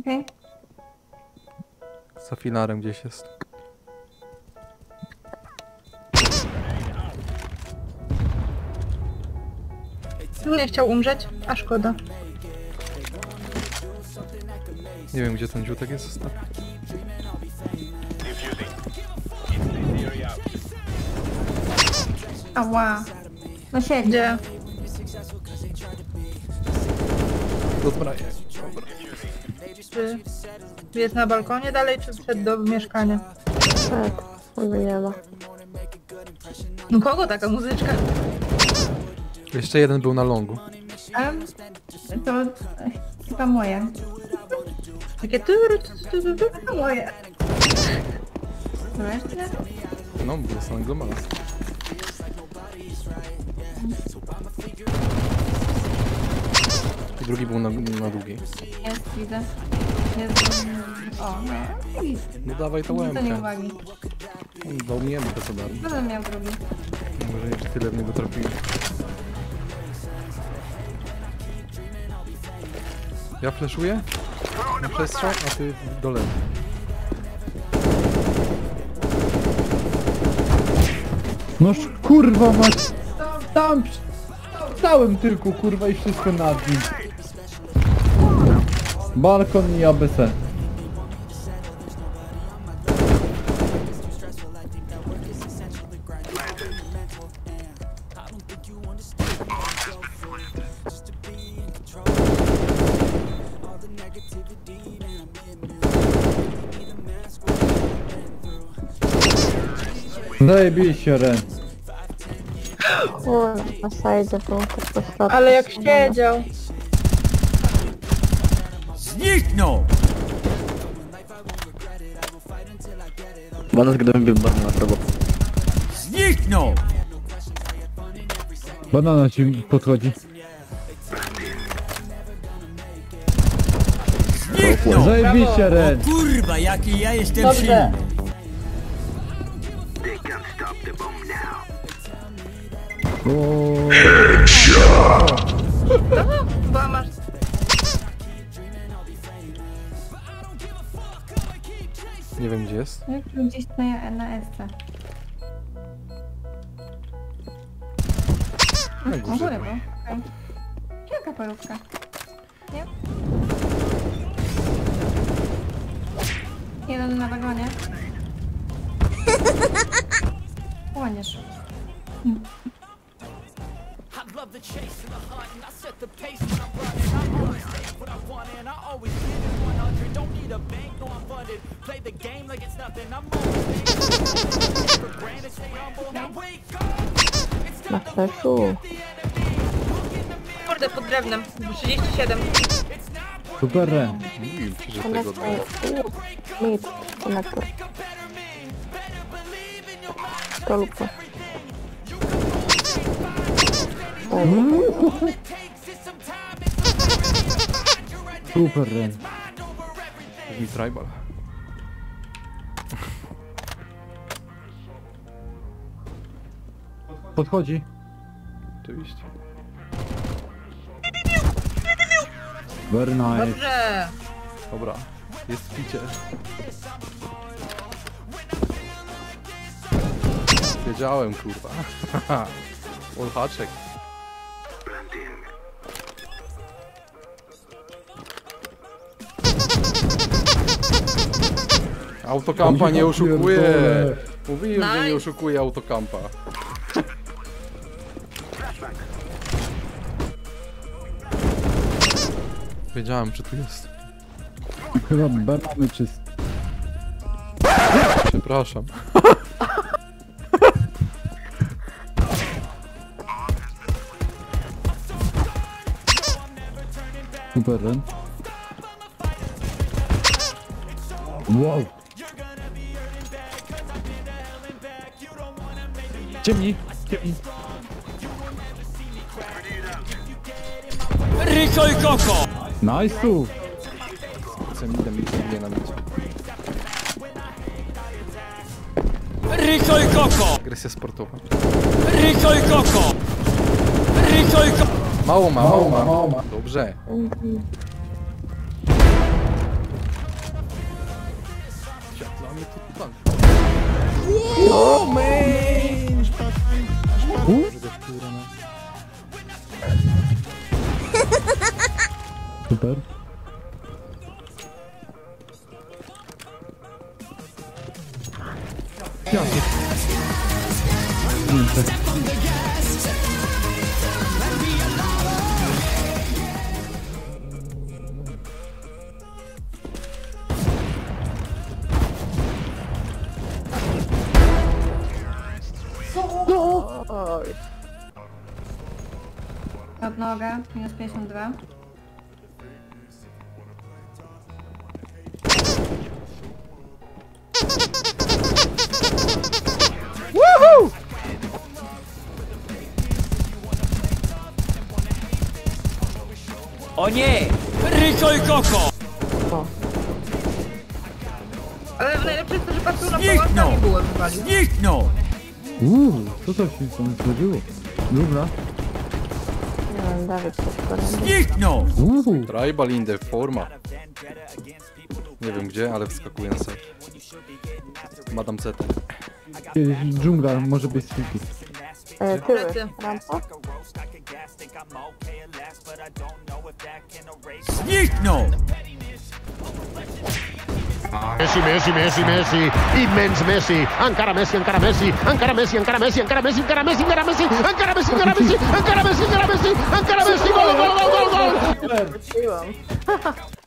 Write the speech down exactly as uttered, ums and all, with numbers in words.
Okej. Okay. Za filarem gdzieś jest. Nie chciał umrzeć, a szkoda. Nie wiem, gdzie ten dziutek jest ostatni. Ała. No siedzi. Gdzie? Dobra, dobra. Czy jest na balkonie dalej, czy wszedł do mieszkania? Tak, chyba nie ma. No kogo taka muzyczka? Jeszcze jeden był na longu. Um, to chyba moje. Takie tu, tu, tu, tu, moje. No, bo to są glomale. I drugi był na, na długiej. Jest, widzę. Jest, o, no. No dawaj to łemkę. Dał mi jemkę, co dalej. No to miał drugi. Może jeszcze tyle w niego trafiło. Ja fleszuję na przestrzał, a ty do lewej. Noż kurwa mać! Tam stałem tylko kurwa i wszystko nad nim. Balkon i A B C. Zajebiście, Ren. O, na sajdzie był tak pośrodku. Ale jak siedział. Zniknął! Banas, gdybym był banan na prawo. Zniknął! Banana ci podchodzi. Zniknął! Zajebiście, Ren. O kurwa, jaki ja jestem silny. Headshot! Bomber. Nie wiem gdzie jest. Gdzieś na, na S-ce. Na górze. Na górę, bo. Okay. Jaka parówka? Nie? Jeden na wagonie. Płoniesz. Hmm. Na fleszu. Kurde, pod drewnem. trzydzieści siedem. Super, Ren. Nic, konektor. To lub to. Super, Ren. I tribal. Podchodzi. To iść. Very nice. Dobrze. Dobra, jest w picie. Wiedziałem, kurwa. Olhaczek. Autokampa nie oszukuje! Mówiłem, że nie oszukuje autokampa. Wiedziałem, czy tu jest. Chyba banany czyst. Przepraszam. Super, Ren. Wow. Ciemni, ciemni. Rico i Coco! Nice tu! Ciemni, tam jest ciemnie na mecie. Rico i Coco! Agresja sportowa. Rico i Coco! Rico i Coco! Mało ma, mało ma, mało ma. Dobrze. super. Piątek. Piątek. Od noga, minus pięćdziesiąt dwa. Woohoo! O nie! Ryko i koko! O. Ale najlepsze jest to, że patrzył na połowę, nie było chyba. Zniknął! Uuu, co to się tam zrobiło? Dobra. Zniknął! Tribal in the forma. Nie wiem gdzie, ale wskakuję na set. Madam Cetę. Kiedyś dżungla, może być stinki. E, tyły. Rampa? Zniknął! Messi, Messi, Messi, Messi, immens Messi, encara Messi, encara Messi, encara Messi, encara Messi, encara Messi, encara Messi, encara Messi, encara Messi, encara Messi, encara Messi, encara Messi, encara Messi, gol, gol, gol, gol, gol.